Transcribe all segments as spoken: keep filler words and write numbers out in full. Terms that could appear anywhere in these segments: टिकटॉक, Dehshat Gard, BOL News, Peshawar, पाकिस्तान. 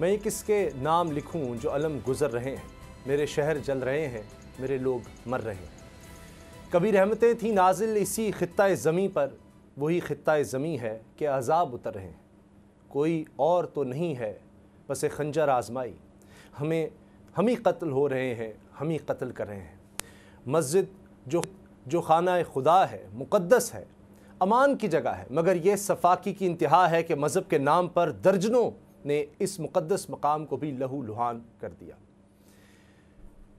मैं ये किसके नाम लिखूं जो अलम गुजर रहे हैं, मेरे शहर जल रहे हैं, मेरे लोग मर रहे हैं। कभी रहमतें थी नाजिल इसी खित्ताए ज़मीं पर, वही खित्ताए ज़मीं है कि अजाब उतर रहे हैं। कोई और तो नहीं है बस खंजर आजमाई, हमें हम ही कत्ल हो रहे हैं, हम ही कत्ल कर रहे हैं। मस्जिद जो जो खाना खुदा है, मुक़द्दस है, अमान की जगह है, मगर ये सफाकी की इंतहा है कि मज़हब के नाम पर दर्जनों ने इस मुक़द्दस मकाम को भी लहू लुहान कर दिया।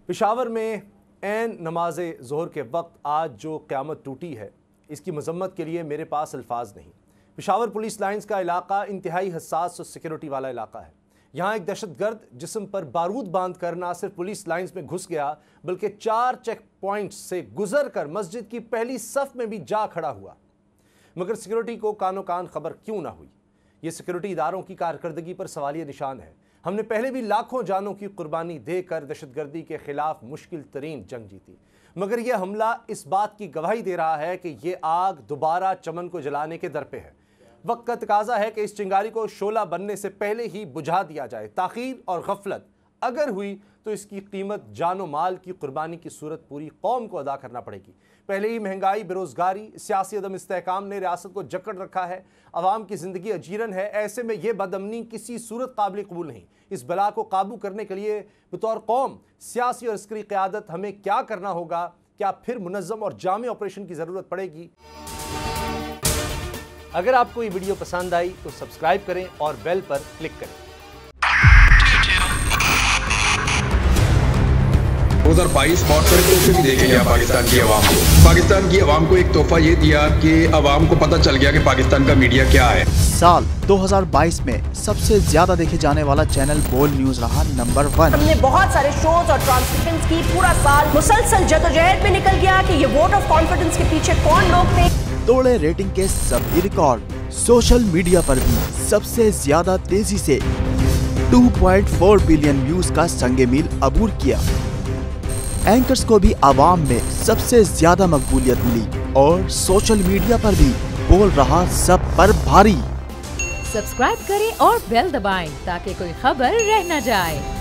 पेशावर में ऐन नमाज ज़ोहर के वक्त आज जो क़यामत टूटी है, इसकी मजम्मत के लिए मेरे पास अल्फाज नहीं। पेशावर पुलिस लाइंस का इलाका इंतहाई हसास और सिक्योरिटी वाला इलाका है। यहाँ एक दहशत गर्द जिस्म पर बारूद बांध कर ना सिर्फ पुलिस लाइंस में घुस गया, बल्कि चार चेक पॉइंट्स से गुजर कर मस्जिद की पहली सफ में भी जा खड़ा हुआ। मगर सिक्योरिटी को कानो कान खबर क्यों ना हुई। ये सिक्योरिटी इदारों की कारकर्दगी पर सवालिया निशान है। हमने पहले भी लाखों जानों की कुर्बानी देकर दहशतगर्दी के खिलाफ मुश्किल तरीन जंग जीती, मगर यह हमला इस बात की गवाही दे रहा है कि ये आग दोबारा चमन को जलाने के दर पे है। वक्त का तकाजा है कि इस चिंगारी को शोला बनने से पहले ही बुझा दिया जाए। ताखीर और गफलत अगर हुई तो इसकी कीमत जानो माल की कुर्बानी की सूरत पूरी कौम को अदा करना पड़ेगी। पहले ही महंगाई, बेरोज़गारी, सियासी अदम इस्तेहकाम ने रियासत को जकड़ रखा है। आवाम की ज़िंदगी अजीरन है। ऐसे में ये बदअमनी किसी सूरत काबिल कबूल नहीं। इस बला को काबू करने के लिए बतौर कौम, सियासी और अस्करी क़यादत हमें क्या करना होगा? क्या फिर मुनज़्ज़म और जामे ऑपरेशन की ज़रूरत पड़ेगी? अगर आपको ये वीडियो पसंद आई तो सब्सक्राइब करें और बेल पर क्लिक करें। दो हज़ार बाईस बहुत सारे तोहफे भी देखे गया पाकिस्तान की आवाम को। पाकिस्तान की आवाम को एक तोहफा ये दिया कि आवाम को पता चल गया कि पाकिस्तान का मीडिया क्या है। साल दो हज़ार बाईस में सबसे ज्यादा देखे जाने वाला चैनल बोल न्यूज रहा नंबर वन। हमने बहुत सारे शोज और ट्रांसमिशन की, पूरा साल मुसलसल जदोजहद में निकल गया कि ये वोट ऑफ कॉन्फिडेंस के पीछे कौन लोग थे। तोड़े रेटिंग के सभी रिकॉर्ड। सोशल मीडिया पर भी सबसे ज्यादा तेजी से दो पॉइंट चार बिलियन व्यूज का संगे मील अबूर किया। एंकर्स को भी आवाम में सबसे ज्यादा मकबूलियत मिली और सोशल मीडिया पर भी बोल रहा सब पर भारी। सब्सक्राइब करें और बेल दबाएं ताकि कोई खबर रह न जाए।